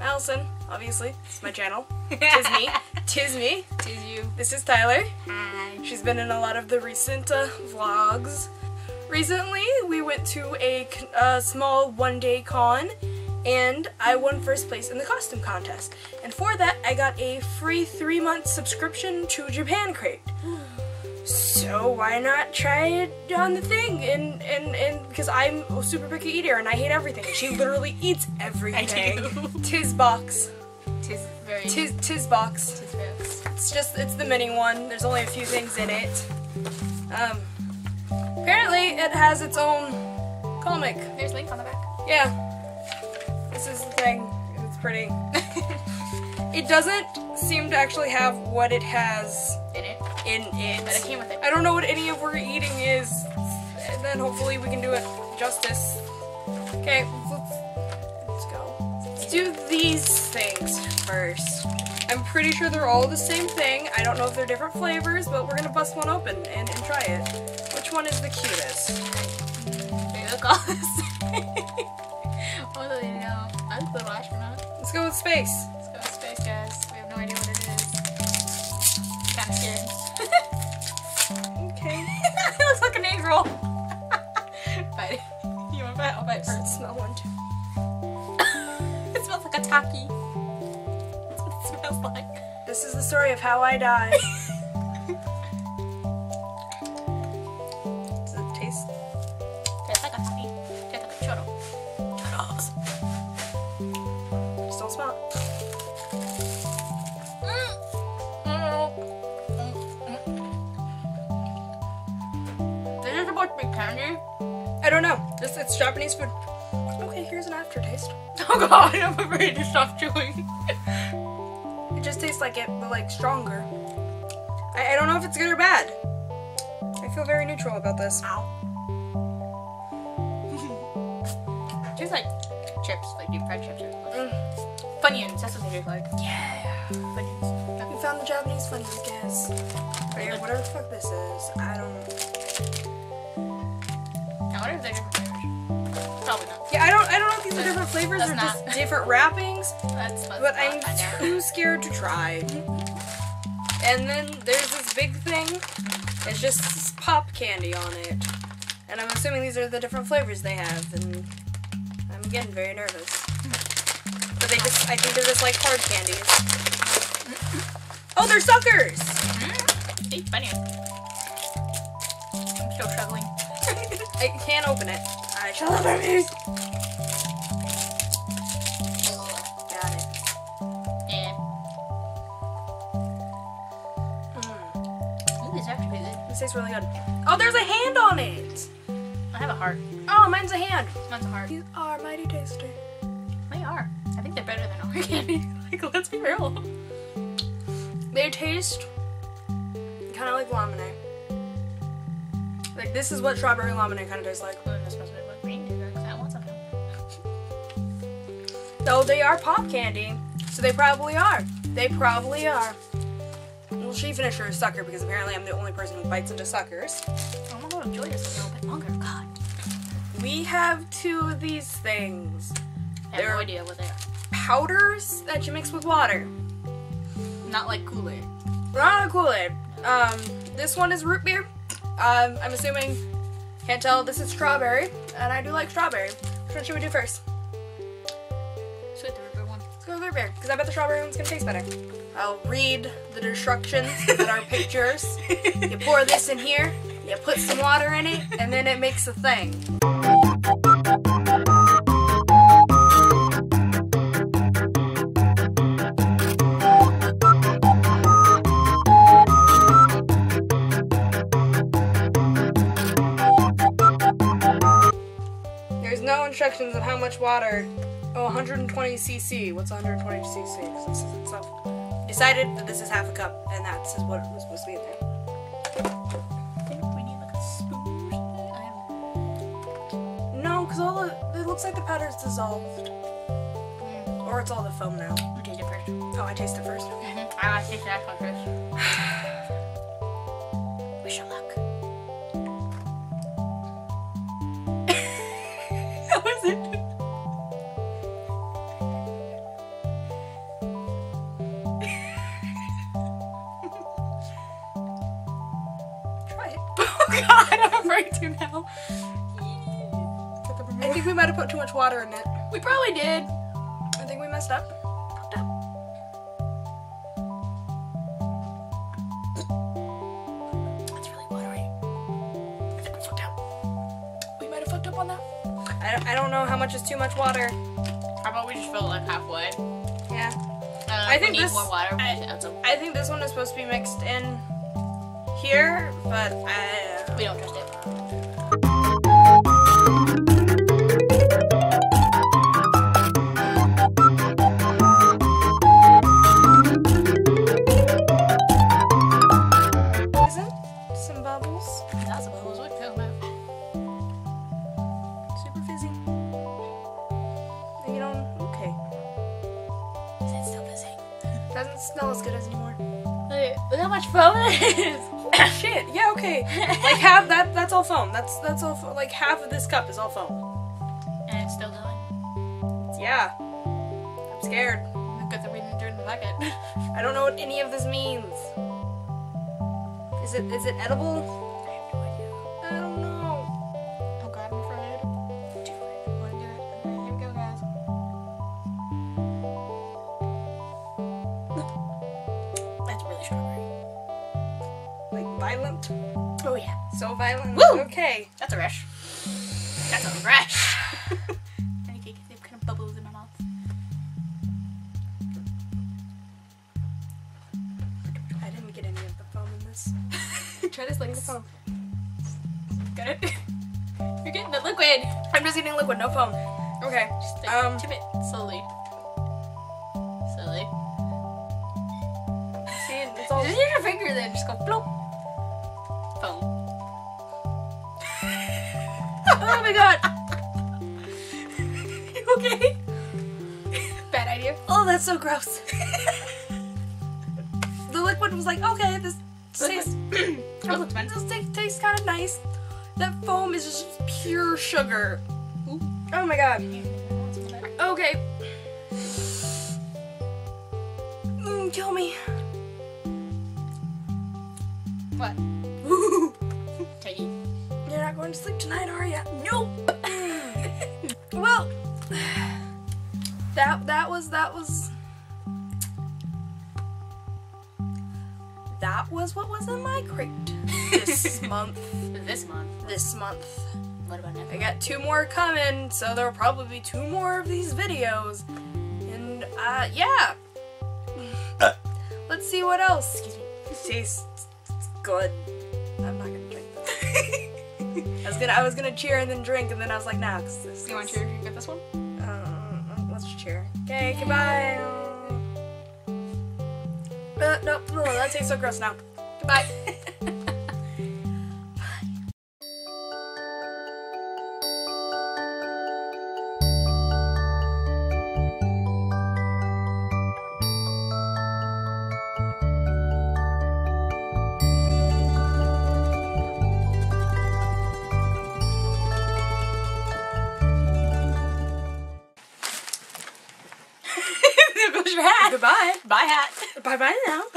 Allison, obviously. It's my channel. Tis me. Tis me. Tis you. This is Tyler. Hi. She's been in a lot of the recent vlogs. Recently, we went to a small one-day con, and I won first place in the costume contest. And for that, I got a free 3-month subscription to Japan Crate. So why not try it on the thing? And because I'm a super picky eater and I hate everything. She literally eats everything. I do. Tis box. Tis very. Tis box. Tis box. It's the mini one. There's only a few things in it. Apparently it has its own comic. There's a link on the back. Yeah. This is the thing. It's pretty. It doesn't seem to actually have what it has in it. But it came with it. I don't know what any of we're eating is, and then hopefully we can do it justice. Okay, let's go. Let's do these things first. I'm pretty sure they're all the same thing. I don't know if they're different flavors, but we're gonna bust one open and try it. Which one is the cutest? They look all the same. What do they know? I like the astronaut. Let's go with space. Let's go with space, guys. We have no idea what it is. Kinda scared. Okay. It looks like an egg roll. Bite. You want to bite? I'll bite first. Let's smell one too. It smells like a taki. That's what it smells like. This is the story of how I died. Does it taste? Tastes like a taki. Tastes like a churro. Churros. Just don't smell it. Candy? I don't know. It's Japanese food. Okay, here's an aftertaste. Oh god, I'm afraid to stop chewing. It just tastes like it, but like stronger. I don't know if it's good or bad. I feel very neutral about this. Ow. It tastes like chips, like deep fried chips. Funyuns, that's what they look like. Yeah. Funyuns. We found the Japanese Funyuns, guys. Or whatever the fuck this is. I don't know. I wonder if they're different flavors. Probably not. Yeah, I don't know if these are different flavors or just different wrappings. But I'm too scared to try. And then there's this big thing. It's just pop candy on it. And I'm assuming these are the different flavors they have. And I'm getting very nervous. But I think they're just like hard candies. Oh, they're suckers! Hey, funny. I'm still struggling. I can't open it. I shall open it. Got it. Yeah. Ooh, these are pretty good. This tastes really good. Oh, there's a hand on it! I have a heart. Oh, mine's a hand. Mine's a heart. These are mighty tasty. They are. I think they're better than our candy. Like, let's be real. They taste kind of like lamine. Like, this is what strawberry lamine kind of tastes like. Though they are pop candy, so they probably are. They probably are. Well, she finished her sucker because apparently I'm the only person who bites into suckers. I want to enjoy this a little bit longer. God. We have two of these things. I have no idea what they are. Powders that you mix with water. Not like Kool-Aid. Not like Kool-Aid. This one is root beer. I'm assuming, can't tell, this is strawberry, and I do like strawberry. Which one should we do first? Let's go with the root beer one. Let's go with root beer, because I bet the strawberry one's gonna taste better. I'll read the instructions that are pictures. You pour this in here, you put some water in it, and then it makes a thing. Instructions of how much water. Oh, 120 cc. What's 120 cc? It's up. Decided that this is half a cup, and that's what it was supposed to be in there. I think we need like a spoon or something. I don't know. No, because all the it looks like the powder's dissolved, or it's all the foam now. You taste it first. Oh, I taste it first. I taste that one first. Wish you luck. right to now. I think we might have put too much water in it. We probably did. I think we messed up. Fucked up. That's really watery. I think we fucked up. We might have fucked up on that. I don't know how much is too much water. How about we just fill it like halfway? Yeah. I think this. More water, I think this one is supposed to be mixed in here, but we don't trust it. Doesn't smell as good as anymore. Wait, look how much foam it is. Shit. Yeah. Okay. Like half that. That's all foam. That's all. Foam. Like half of this cup is all foam. And it's still going. Yeah. I'm scared. Good that we didn't turn the bucket. I don't know what any of this means. Is it edible? I have no idea. I don't know. Oh God, I'm afraid. Do it. Want to do it? Okay, here we go, guys. Violent. Oh yeah. So violent. Woo! Okay. That's a rush. That's a rush. I think they have kind of bubbles in my mouth. I didn't get any of the foam in this. Try this like the foam. Got it? You're getting the liquid. I'm just getting liquid, no foam. Okay. Just like, tip it slowly. Slowly. See, it's all. Just use your finger then. Just go bloop. Foam. Oh my God! You okay? Bad idea. Oh, that's so gross. The liquid was like, okay, this tastes. This tastes kind of nice. That foam is just pure sugar. Ooh. Oh my God. Okay. Kill me. What? Taking. You're not going to sleep tonight, are you? Nope. Well, that was what was in my crate this month. This month. What about next? I got two more coming, so there'll probably be two more of these videos. And yeah. Let's see what else. Excuse me. Tastes good. I'm not gonna drink this. I was gonna cheer and then drink, and then I was like, nah, cause this. You wanna cheer if you get this one? Let's just cheer. Okay, goodbye. No, that tastes so gross now. Goodbye. Goodbye. Bye hat. Bye bye now.